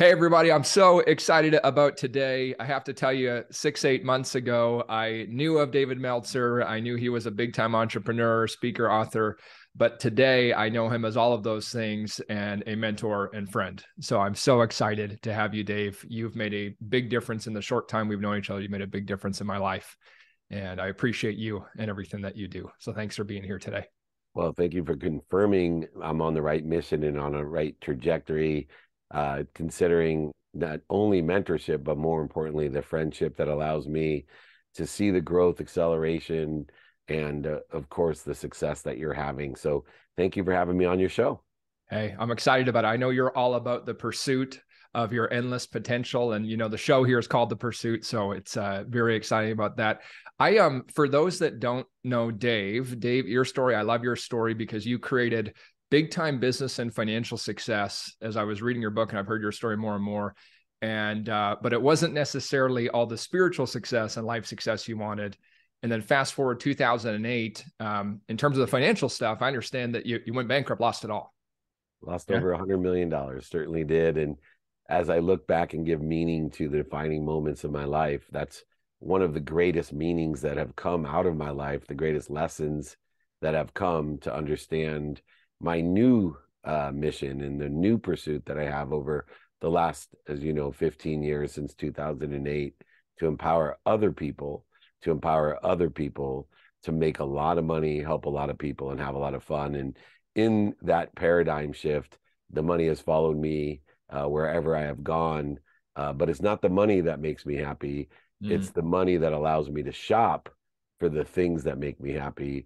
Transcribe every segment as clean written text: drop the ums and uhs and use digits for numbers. Hey, everybody. I'm so excited about today. I have to tell you, 6-8 months ago, I knew of David Meltzer. I knew he was a big time entrepreneur, speaker, author, but today I know him as all of those things and a mentor and friend. So I'm so excited to have you, Dave. You've made a big difference in the short time we've known each other. You've made a big difference in my life, and I appreciate you and everything that you do. So thanks for being here today. Well, thank you for confirming I'm on the right mission and on a right trajectory. Considering not only mentorship, but more importantly, the friendship that allows me to see the growth, acceleration, and of course, the success that you're having. So thank you for having me on your show. Hey, I'm excited about it. I know you're all about the pursuit of your endless potential. And, you know, the show here is called The Pursuit. So it's very exciting about that. I am, for those that don't know Dave, your story, I love your story because you created big time business and financial success. As I was reading your book, and I've heard your story more and more, and but it wasn't necessarily all the spiritual success and life success you wanted. And then fast forward 2008, in terms of the financial stuff, I understand that you went bankrupt, lost it all. Lost over $100 million, certainly did. And as I look back and give meaning to the defining moments of my life, that's one of the greatest meanings that have come out of my life, the greatest lessons that have come to understand my new mission and the new pursuit that I have over the last, as you know, 15 years since 2008, to empower other people, to make a lot of money, help a lot of people, and have a lot of fun. And in that paradigm shift, the money has followed me wherever I have gone, but it's not the money that makes me happy. Mm. It's the money that allows me to shop for the things that make me happy,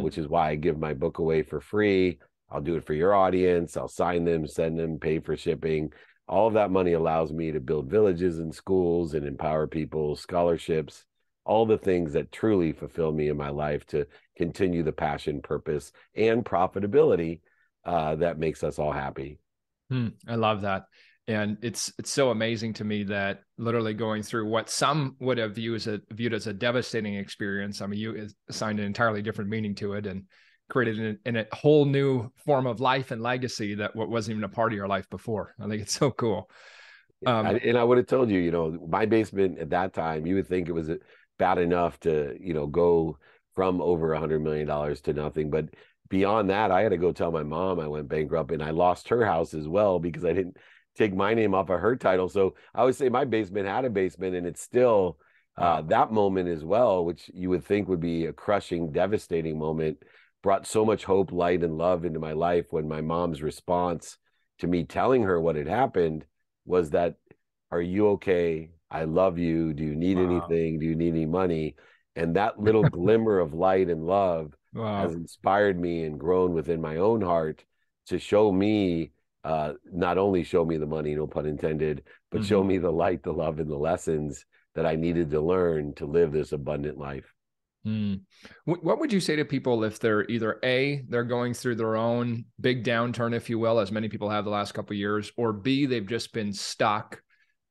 which is why I give my book away for free. I'll do it for your audience. I'll sign them, send them, pay for shipping. All of that money allows me to build villages and schools and empower people, scholarships, all the things that truly fulfill me in my life to continue the passion, purpose, and profitability that makes us all happy. I love that. And it's so amazing to me that literally going through what some would have viewed as a devastating experience. I mean, you assigned an entirely different meaning to it and created a whole new form of life and legacy that wasn't even a part of your life before. I think it's so cool. And I would have told you, you know, my basement at that time, you would think it was bad enough to, you know, go from over $100 million to nothing. But beyond that, I had to go tell my mom I went bankrupt, and I lost her house as well because I didn't take my name off of her title. So I would say my basement had a basement, and it's still that moment as well, which you would think would be a crushing, devastating moment, brought so much hope, light, and love into my life when my mom's response to me telling her what had happened was that, "Are you okay? I love you. Do you need anything? Do you need any money?" And that little glimmer of light and love has inspired me and grown within my own heart to show me not only show me the money, no pun intended, but show me the light, the love, and the lessons that I needed to learn to live this abundant life. Mm. What would you say to people if they're either A, they're going through their own big downturn, if you will, as many people have the last couple of years, or B, they've just been stuck?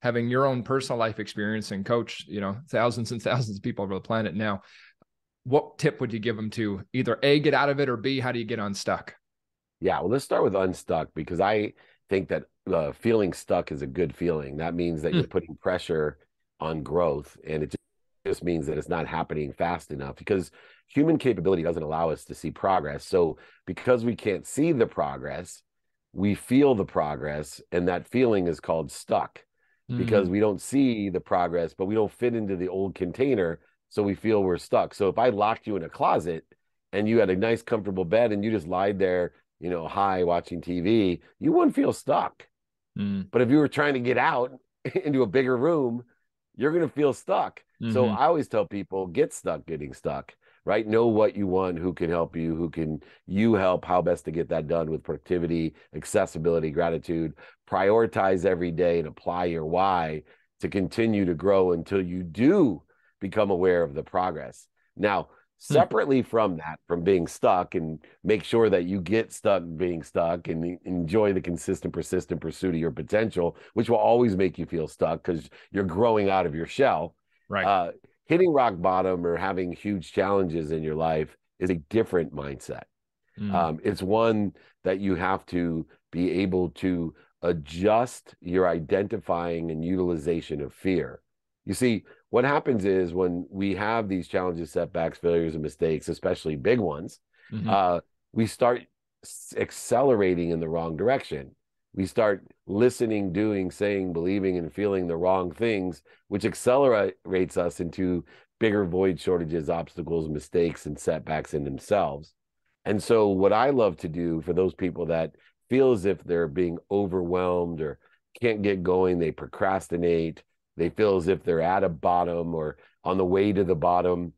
Having your own personal life experience and coach, you know, thousands and thousands of people over the planet now, what tip would you give them to either A, get out of it, or B, how do you get unstuck? Yeah, well, let's start with unstuck, because I think that feeling stuck is a good feeling. That means that you're putting pressure on growth, and it just means that it's not happening fast enough, because human capability doesn't allow us to see progress. So because we can't see the progress, we feel the progress, and that feeling is called stuck, because we don't see the progress, but we don't fit into the old container, so we feel we're stuck. So if I locked you in a closet and you had a nice, comfortable bed and you just lied there, you know, high, watching TV, you wouldn't feel stuck. But if you were trying to get out into a bigger room, you're going to feel stuck. So I always tell people, get stuck getting stuck, right? Know what you want, who can help you, who can you help, how best to get that done with productivity, accessibility, gratitude. Prioritize every day and apply your why to continue to grow until you do become aware of the progress. Now, separately from that, from being stuck, and make sure that you get stuck being stuck and enjoy the consistent, persistent pursuit of your potential, which will always make you feel stuck because you're growing out of your shell. Right. Hitting rock bottom or having huge challenges in your life is a different mindset. It's one that you have to be able to adjust your identifying and utilization of fear. You see, what happens is when we have these challenges, setbacks, failures, and mistakes, especially big ones, we start accelerating in the wrong direction. We start listening, doing, saying, believing, and feeling the wrong things, which accelerates us into bigger void, shortages, obstacles, mistakes, and setbacks in themselves. And so what I love to do for those people that feel as if they're being overwhelmed or can't get going, they procrastinate, they feel as if they're at a bottom or on the way to the bottom,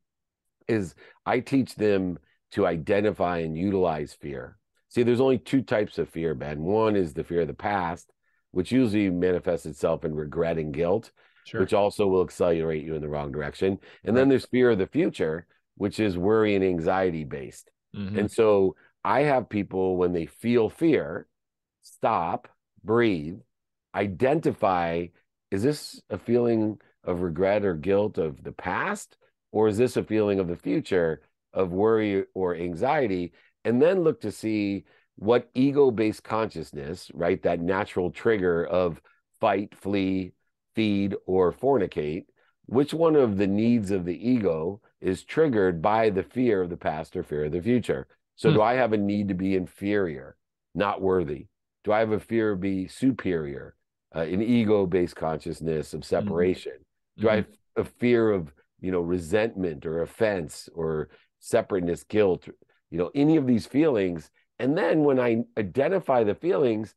is I teach them to identify and utilize fear. See, there's only two types of fear, Ben. One is the fear of the past, which usually manifests itself in regret and guilt, which also will accelerate you in the wrong direction. And then there's fear of the future, which is worry and anxiety based. And so I have people, when they feel fear, stop, breathe, identify, is this a feeling of regret or guilt of the past? Or is this a feeling of the future of worry or anxiety? And then look to see what ego-based consciousness, right, that natural trigger of fight, flee, feed, or fornicate, which one of the needs of the ego is triggered by the fear of the past or fear of the future? So do I have a need to be inferior, not worthy? Do I have a fear of being superior, an ego-based consciousness of separation? Do I have a fear of, you know, resentment or offense or separateness, guilt, you know, any of these feelings? And then when I identify the feelings,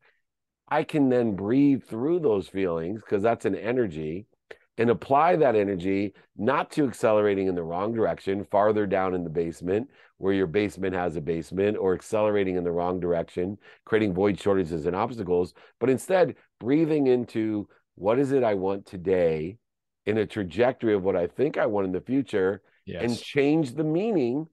I can then breathe through those feelings, because that's an energy, and apply that energy not to accelerating in the wrong direction, farther down in the basement where your basement has a basement, or accelerating in the wrong direction, creating void, shortages, and obstacles, but instead breathing into what is it I want today in a trajectory of what I think I want in the future, and change the meaning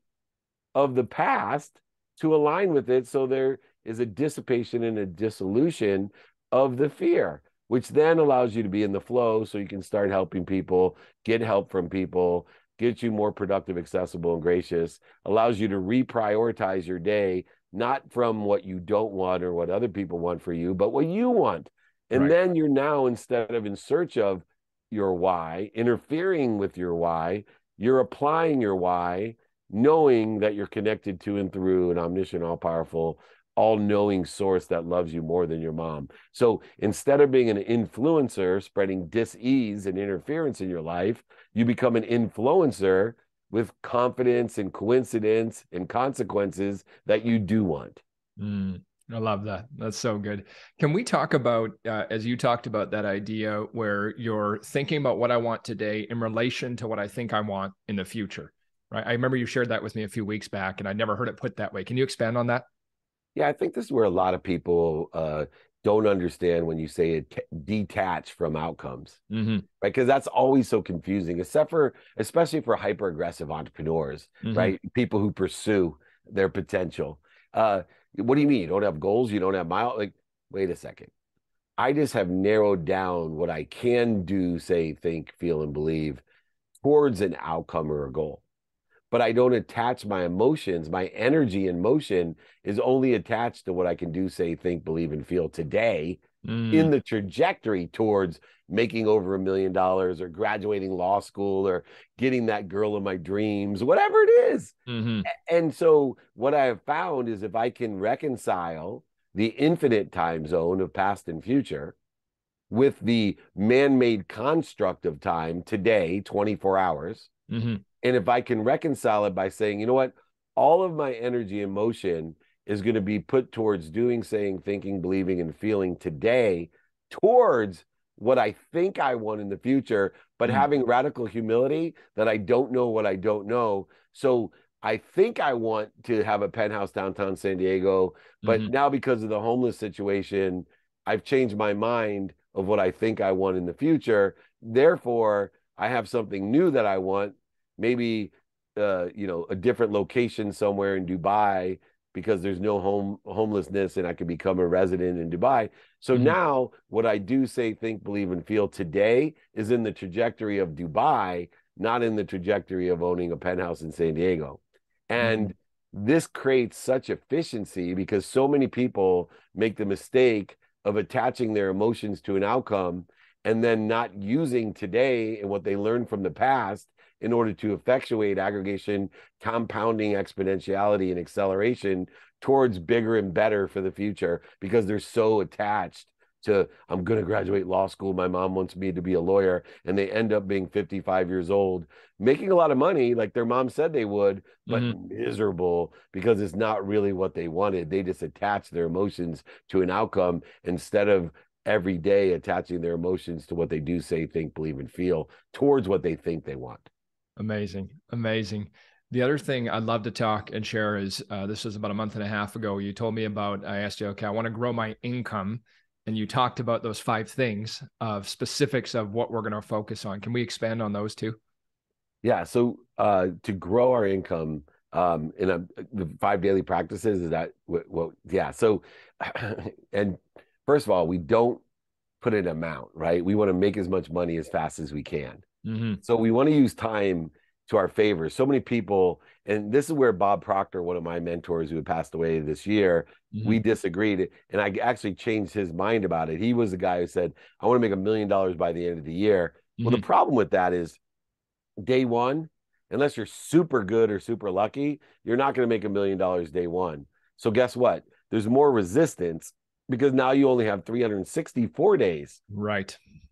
of the past to align with it. So there is a dissipation and a dissolution of the fear, which then allows you to be in the flow, so you can start helping people, get help from people, get you more productive, accessible, and gracious, allows you to reprioritize your day, not from what you don't want or what other people want for you, but what you want. And then you're now, instead of in search of your why, interfering with your why, you're applying your why, knowing that you're connected to and through an omniscient, all-powerful, all-knowing source that loves you more than your mom. So instead of being an influencer, spreading dis-ease and interference in your life, you become an influencer with confidence and coincidence and consequences that you do want. I love that. That's so good. Can we talk about, as you talked about that idea where you're thinking about what I want today in relation to what I think I want in the future? Right. I remember you shared that with me a few weeks back, and I never heard it put that way. Can you expand on that? Yeah, I think this is where a lot of people don't understand when you say detach from outcomes, right? Because that's always so confusing, especially for hyper-aggressive entrepreneurs, right? People who pursue their potential. What do you mean? You don't have goals? You don't have milestones? Like, wait a second. I just have narrowed down what I can do, say, think, feel, and believe towards an outcome or a goal. But I don't attach my emotions. My energy and motion is only attached to what I can do, say, think, believe, and feel today in the trajectory towards making over $1 million or graduating law school or getting that girl of my dreams, whatever it is. And so what I have found is if I can reconcile the infinite time zone of past and future with the man-made construct of time today, 24 hours, and if I can reconcile it by saying, you know what, all of my energy and motion is going to be put towards doing, saying, thinking, believing, and feeling today towards what I think I want in the future, but having radical humility that I don't know what I don't know. So I think I want to have a penthouse downtown San Diego, but now because of the homeless situation, I've changed my mind of what I think I want in the future. Therefore, I have something new that I want. Maybe, you know, a different location somewhere in Dubai, because there's no homelessness and I could become a resident in Dubai. So now what I do, say, think, believe, and feel today is in the trajectory of Dubai, not in the trajectory of owning a penthouse in San Diego. And this creates such efficiency, because so many people make the mistake of attaching their emotions to an outcome and then not using today and what they learned from the past in order to effectuate aggregation, compounding, exponentiality, and acceleration towards bigger and better for the future, because they're so attached to, I'm going to graduate law school, my mom wants me to be a lawyer, and they end up being 55 years old, making a lot of money like their mom said they would, but miserable because it's not really what they wanted. They just attach their emotions to an outcome instead of every day attaching their emotions to what they do say, think, believe, and feel towards what they think they want. Amazing. Amazing. The other thing I'd love to talk and share is, this was about a month and a half ago. You told me about, I asked you, okay, I want to grow my income. And you talked about those five things of specifics of what we're going to focus on. Can we expand on those too? Yeah. So to grow our income in the five daily practices, is that what? Yeah. So, and first of all, we don't put an amount, right? We want to make as much money as fast as we can. So we want to use time to our favor. So many people, and this is where Bob Proctor, one of my mentors who had passed away this year, we disagreed. And I actually changed his mind about it. He was the guy who said, I want to make $1 million by the end of the year. Well, the problem with that is day one, unless you're super good or super lucky, you're not going to make $1 million day one. So guess what? There's more resistance because now you only have 364 days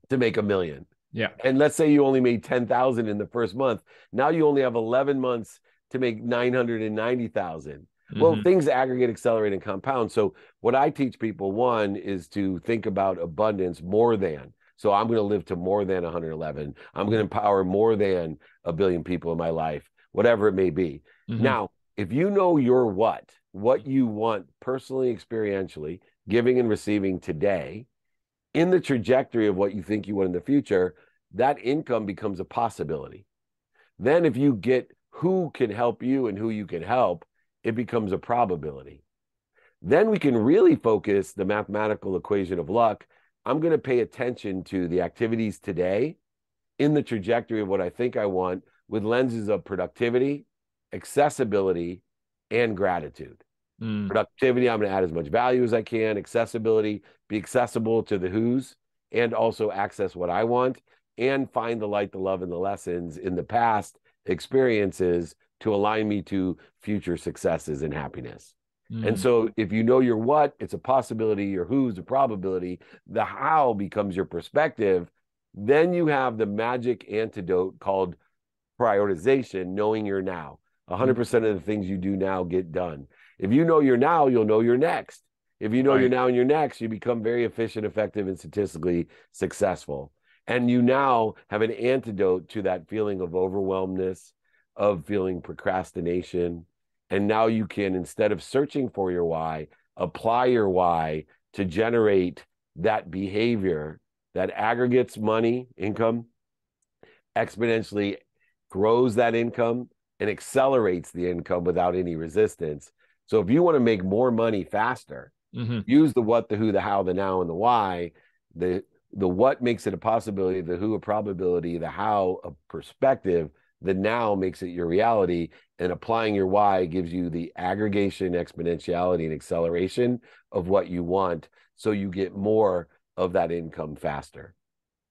to make $1 million. Yeah. And let's say you only made 10,000 in the first month. Now you only have 11 months to make 990,000. Well, things aggregate, accelerate, and compound. So what I teach people, one, is to think about abundance more than. So I'm going to live to more than 111. I'm going to empower more than 1 billion people in my life, whatever it may be. Now, if you know your what you want personally, experientially, giving and receiving today, in the trajectory of what you think you want in the future, that income becomes a possibility. Then if you get who can help you and who you can help, it becomes a probability. Then we can really focus the mathematical equation of luck. I'm going to pay attention to the activities today in the trajectory of what I think I want with lenses of productivity, accessibility, and gratitude. Productivity, I'm going to add as much value as I can. Accessibility, be accessible to the who's and also access what I want, and find the light, the love, and the lessons in the past experiences to align me to future successes and happiness. And so if you know your what, it's a possibility, your who's a probability, the how becomes your perspective, then you have the magic antidote called prioritization, knowing your now. 100% of the things you do now get done. If you know your now, you'll know your next. If you know your now and your next, you become very efficient, effective, and statistically successful. And you now have an antidote to that feeling of overwhelmedness, of feeling procrastination. And now you can, instead of searching for your why, apply your why to generate that behavior that aggregates money, income, exponentially grows that income, and accelerates the income without any resistance. So if you want to make more money faster, use the what, the who, the how, the now, and the why. The what makes it a possibility, the who a probability, the how a perspective, the now makes it your reality, and applying your why gives you the aggregation, exponentiality, and acceleration of what you want, so you get more of that income faster.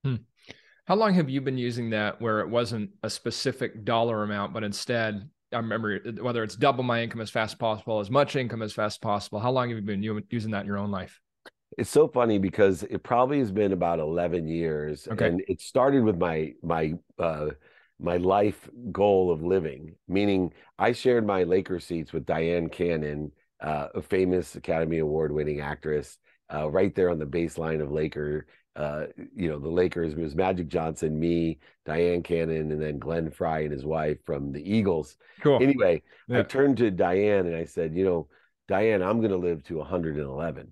How long have you been using that, where it wasn't a specific dollar amount, but instead, I remember, whether it's double my income as fast as possible, as much income as fast as possible? How long have you been using that in your own life? It's so funny because it probably has been about 11 years. And it started with my life goal of living, meaning I shared my Laker seats with Diane Cannon, a famous Academy Award winning actress, right there on the baseline of the Lakers. It was Magic Johnson, me, Diane Cannon, and then Glenn Fry and his wife from the Eagles. Cool. Anyway, I turned to Diane and I said, Diane, I'm going to live to 111.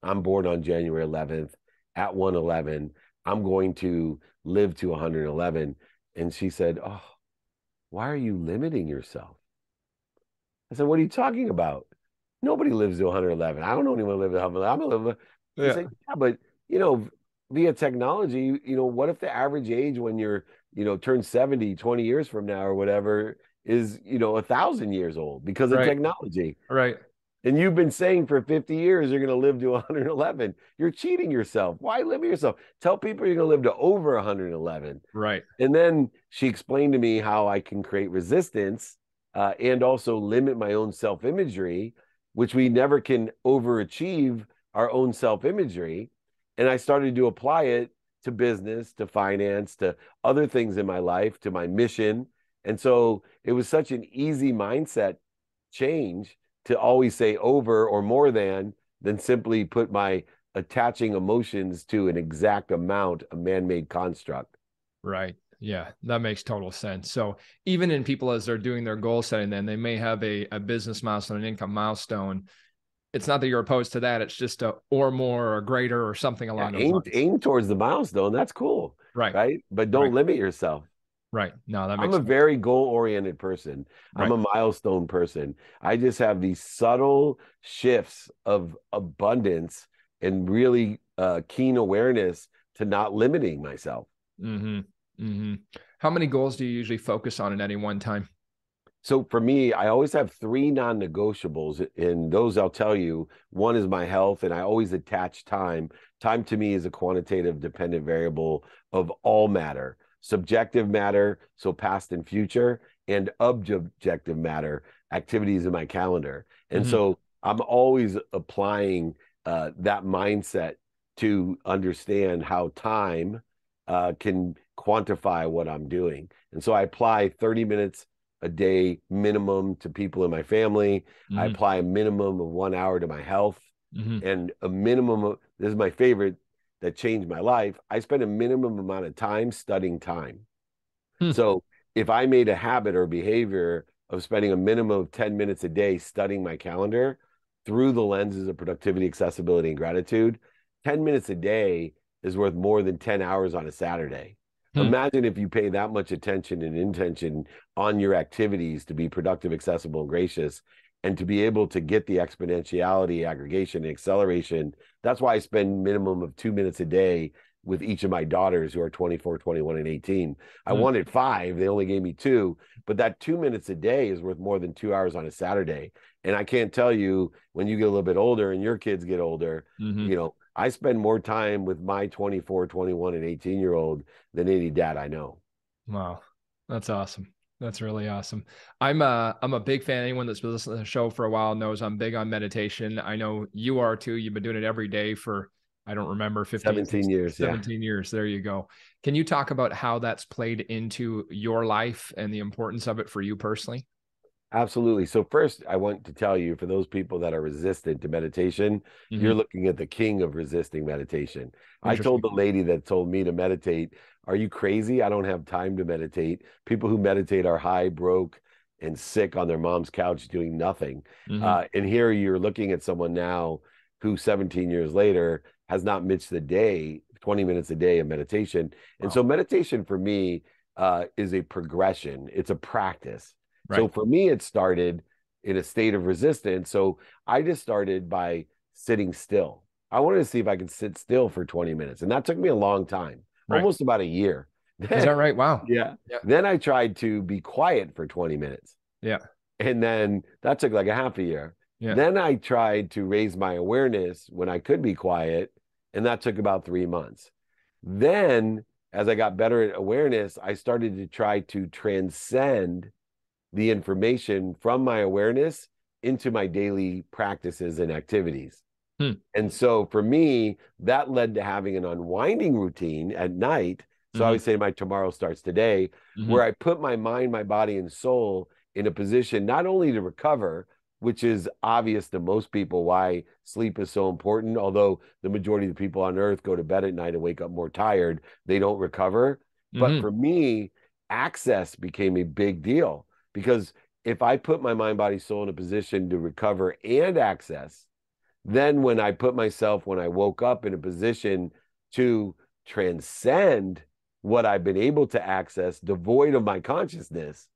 I'm born on January 11th at 111. I'm going to live to 111. And she said, oh, why are you limiting yourself? I said, what are you talking about? Nobody lives to 111. I don't know anyone who lives to 111. I'm going to live. I said, yeah, but via technology, what if the average age when you're, turn 70, 20 years from now or whatever is, 1,000 years old because of technology. Right. And you've been saying for 50 years you're going to live to 111. You're cheating yourself. Why limit yourself? Tell people you're going to live to over 111. Right. And then she explained to me how I can create resistance and also limit my own self-imagery, which we never can overachieve our own self-imagery. And I started to apply it to business, to finance, to other things in my life, to my mission. And so it was such an easy mindset change to always say over or more than simply put my attaching emotions to an exact amount, a man-made construct. Right. Yeah, that makes total sense. So even in people as they're doing their goal setting, then they may have a business milestone, an income milestone. It's not that you're opposed to that. It's just a or more or greater or something along those lines. Aim towards the milestone. That's cool. Right. Right. But don't limit yourself. Right. No, that makes sense. I'm a very goal-oriented person. Right. I'm a milestone person. I just have these subtle shifts of abundance and really keen awareness to not limiting myself. Mm-hmm. Mm-hmm. How many goals do you usually focus on at any one time? So for me, I always have 3 non-negotiables, and those I'll tell you. One is my health, and I always attach time. Time to me is a quantitative dependent variable of all matter. Subjective matter, so past and future, and objective matter, activities in my calendar. And so I'm always applying that mindset to understand how time can quantify what I'm doing. And so I apply 30 minutes a day minimum to people in my family. I apply a minimum of 1 hour to my health and a minimum of, this is my favorite that changed my life. I spent a minimum amount of time studying time. So if I made a habit or behavior of spending a minimum of 10 minutes a day studying my calendar through the lenses of productivity, accessibility, and gratitude, 10 minutes a day is worth more than 10 hours on a Saturday. Imagine if you pay that much attention and intention on your activities to be productive, accessible, and gracious, and to be able to get the exponentiality, aggregation, and acceleration. That's why I spend minimum of 2 minutes a day with each of my daughters who are 24, 21, and 18. I wanted 5. They only gave me 2. But that 2 minutes a day is worth more than 2 hours on a Saturday. And I can't tell you, when you get a little bit older and your kids get older, you know, I spend more time with my 24, 21, and 18-year-old than any dad I know. Wow. That's awesome. That's really awesome. I'm a big fan. Anyone that's been listening to the show for a while knows I'm big on meditation. I know you are too. You've been doing it every day for, I don't remember, 17 years. There you go. Can you talk about how that's played into your life and the importance of it for you personally? Absolutely. So first, I want to tell you, for those people that are resistant to meditation, you're looking at the king of resisting meditation. I told the lady that told me to meditate, "Are you crazy? I don't have time to meditate." People who meditate are high, broke, and sick on their mom's couch doing nothing. And here you're looking at someone now who 17 years later has not missed the day, 20 minutes a day of meditation. And so meditation for me is a progression. It's a practice. Right. So for me, it started in a state of resistance. So I just started by sitting still. I wanted to see if I could sit still for 20 minutes. And that took me a long time, almost about a year. Is that right? Wow. Yeah. Then I tried to be quiet for 20 minutes. Yeah. And then that took like a half a year. Yeah. Then I tried to raise my awareness when I could be quiet. And that took about 3 months. Then as I got better at awareness, I started to try to transcend the information from my awareness into my daily practices and activities. And so for me, that led to having an unwinding routine at night. So I always say my tomorrow starts today, where I put my mind, my body, and soul in a position not only to recover, which is obvious to most people why sleep is so important, although the majority of the people on earth go to bed at night and wake up more tired, they don't recover. But for me, access became a big deal. Because if I put my mind, body, soul in a position to recover and access, then when I put myself, when I woke up in a position to transcend what I've been able to access, devoid of my consciousness,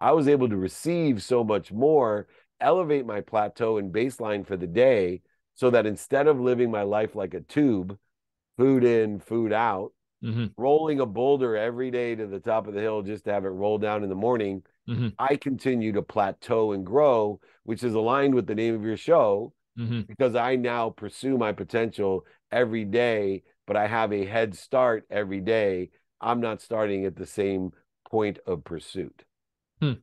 I was able to receive so much more, elevate my plateau and baseline for the day, so that instead of living my life like a tube, food in, food out, mm-hmm. rolling a boulder every day to the top of the hill just to have it roll down in the morning, mm-hmm. I continue to plateau and grow, which is aligned with the name of your show, mm-hmm. because I now pursue my potential every day, but I have a head start every day. I'm not starting at the same point of pursuit. Hmm.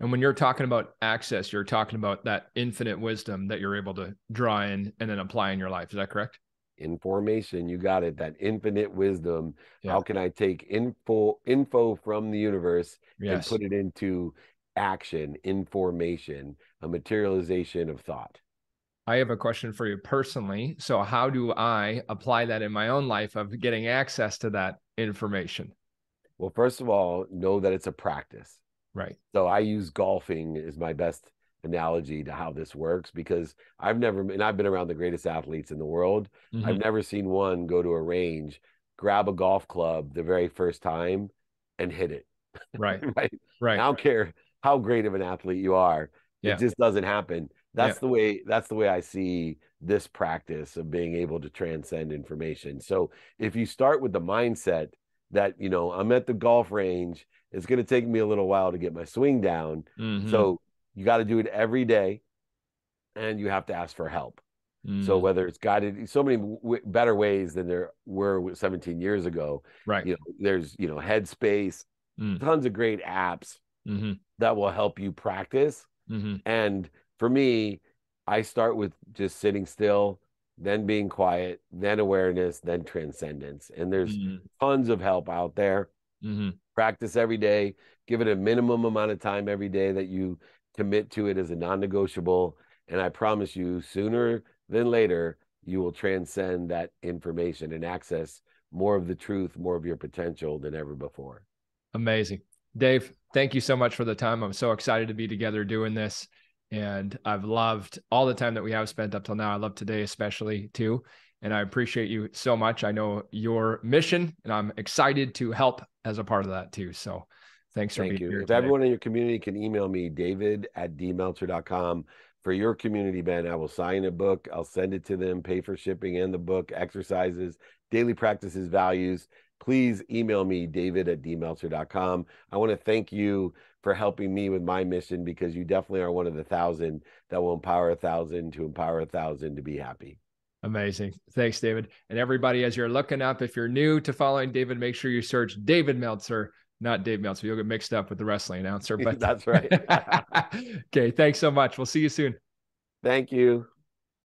And when you're talking about access, you're talking about that infinite wisdom that you're able to draw in and then apply in your life. Is that correct? Information. You got it. That infinite wisdom. Yeah. How can I take info from the universe yes. and put it into action, information, a materialization of thought? I have a question for you personally. So how do I apply that in my own life of getting access to that information? Well, first of all, know that it's a practice. Right. So I use golfing as my best analogy to how this works, because I've been around the greatest athletes in the world. Mm-hmm. I've never seen one go to a range, grab a golf club the very first time and hit it. Right. Right. I don't care how great of an athlete you are. Yeah. It just doesn't happen. That's the way I see this practice of being able to transcend information. So if you start with the mindset that, you know, I'm at the golf range, it's going to take me a little while to get my swing down. Mm-hmm. So you got to do it every day, and you have to ask for help. Mm-hmm. So whether it's guided, so many better ways than there were 17 years ago. Right. You know, there's, you know, Headspace, tons of great apps mm-hmm. that will help you practice. Mm-hmm. And for me, I start with just sitting still, then being quiet, then awareness, then transcendence. And there's tons of help out there. Mm-hmm. Practice every day, give it a minimum amount of time every day that you commit to it as a non-negotiable. And I promise you, sooner than later, you will transcend that information and access more of the truth, more of your potential than ever before. Amazing. Dave, thank you so much for the time. I'm so excited to be together doing this. And I've loved all the time that we have spent up till now. I love today, especially too. And I appreciate you so much. I know your mission, and I'm excited to help as a part of that too. So thanks for being here. If everyone in your community can email me, david@dmeltzer.com, for your community, Ben, I will sign a book. I'll send it to them, pay for shipping and the book, exercises, daily practices, values. Please email me, david@dmeltzer.com. I want to thank you for helping me with my mission, because you definitely are one of the 1,000 that will empower 1,000 to empower 1,000 to be happy. Amazing. Thanks, David. And everybody, as you're looking up, if you're new to following David, make sure you search David Meltzer, not Dave Meltzer. You'll get mixed up with the wrestling announcer. But that's right. Okay. Thanks so much. We'll see you soon. Thank you.